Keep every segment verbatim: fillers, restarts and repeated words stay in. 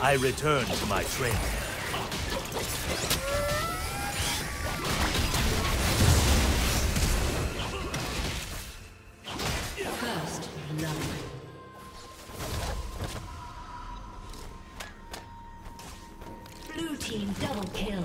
I return to my training. First love. Blue team double kill.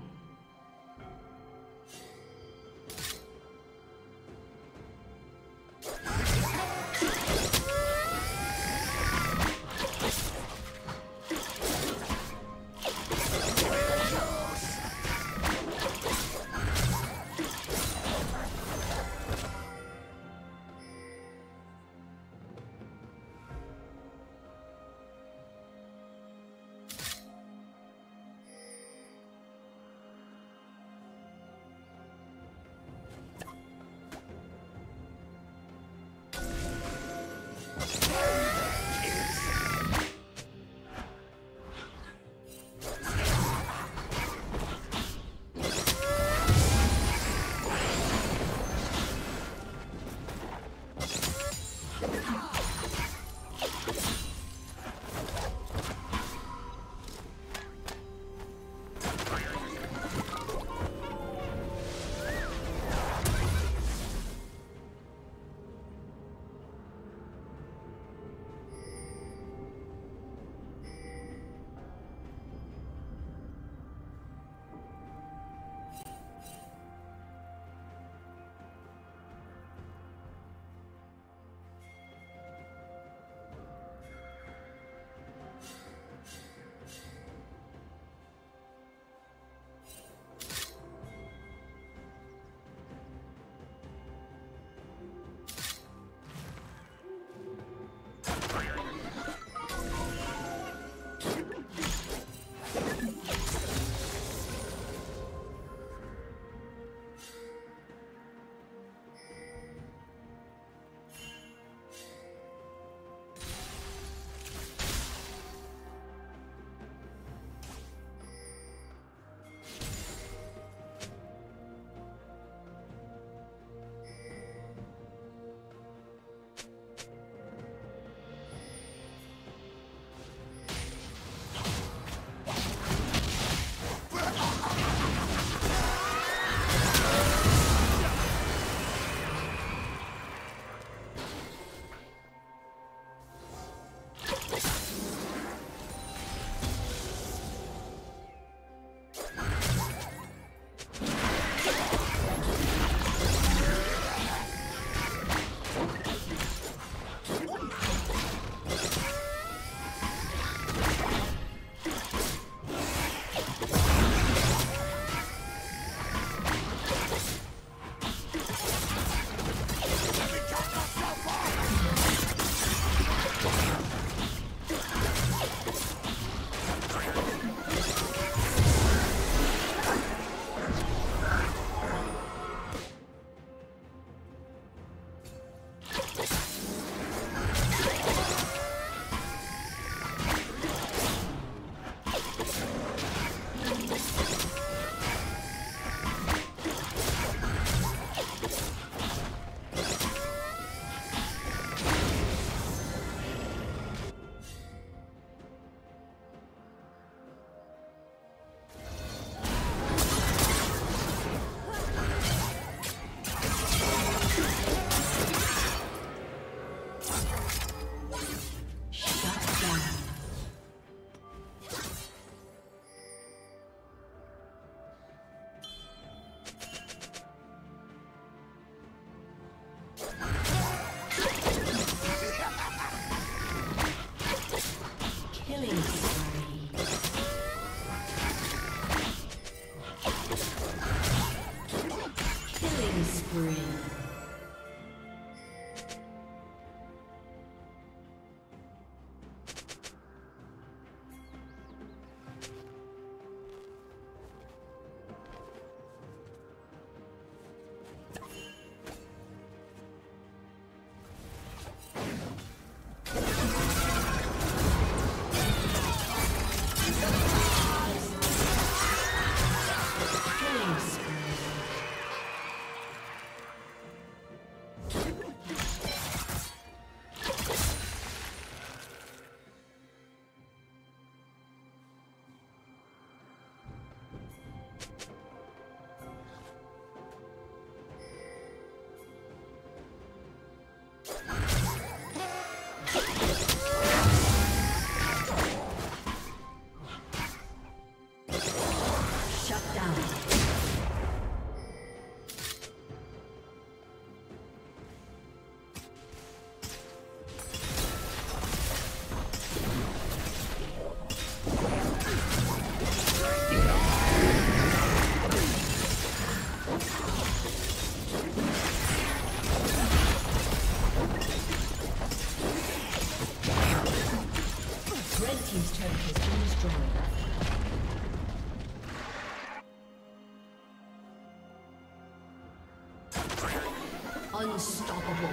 Unstoppable.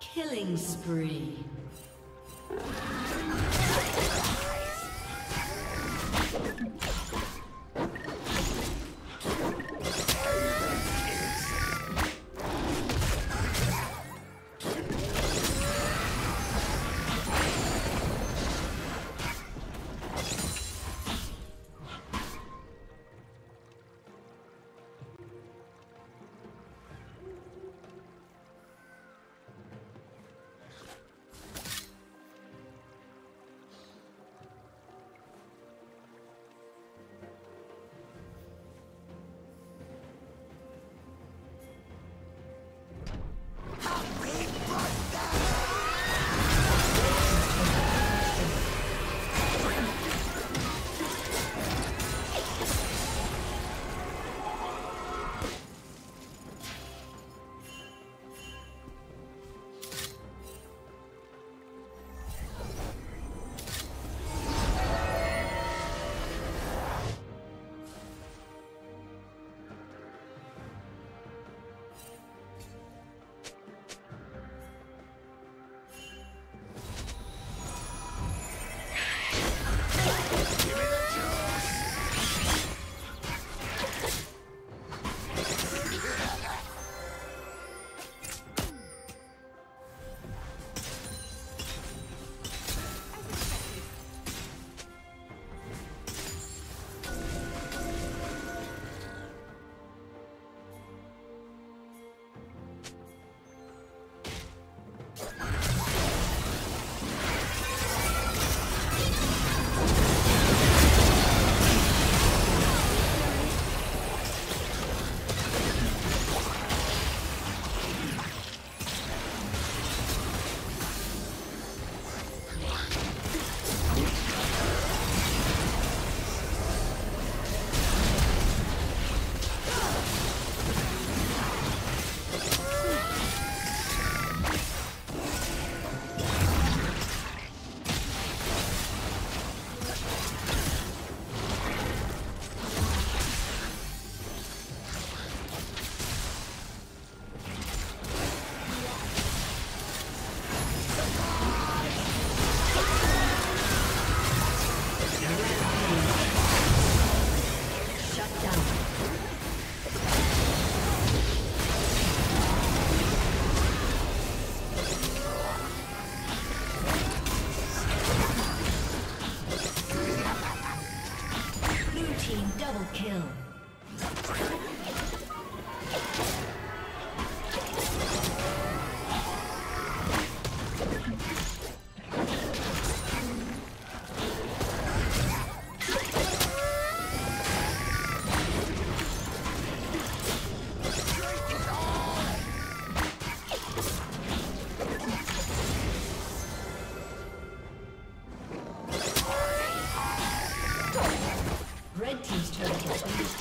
Killing spree.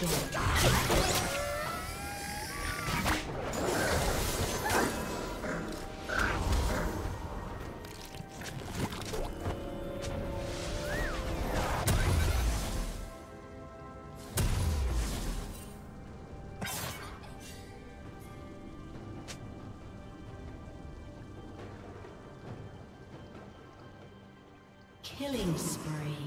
destroyed. Killing spree.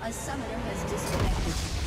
A summoner has disconnected.